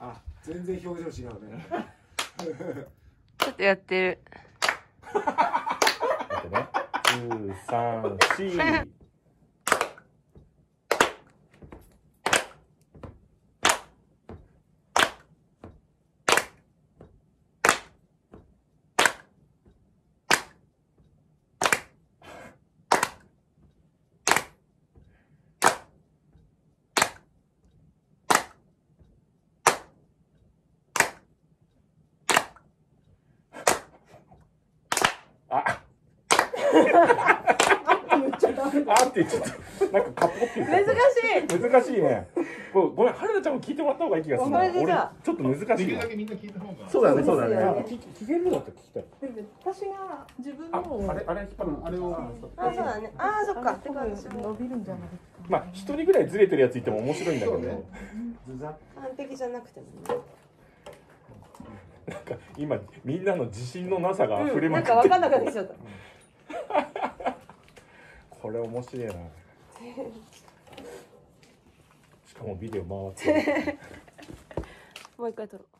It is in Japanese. あ、全然表情違うね。ちょっとやってる。待ってね。2、3、4。あってちょっとなんかカポって難しいね。ごめん、春菜ちゃんも聞いてもらった方がいい気がするな。俺ちょっと難しい。できるだけみんな聞いた方が。そうだね。聞けるだったら聞きたい。私が自分のあれ引っ張るのあれを。あ、そうだね。ああ、そっか。伸びるんじゃない。まあ一人ぐらいずれてるやついても面白いんだけどね。完璧じゃなくても。なんか今みんなの自信のなさが溢れまくって。なんか分かんなくなっちゃった。これ面白いな。しかもビデオ回ってる。もう一回撮ろう。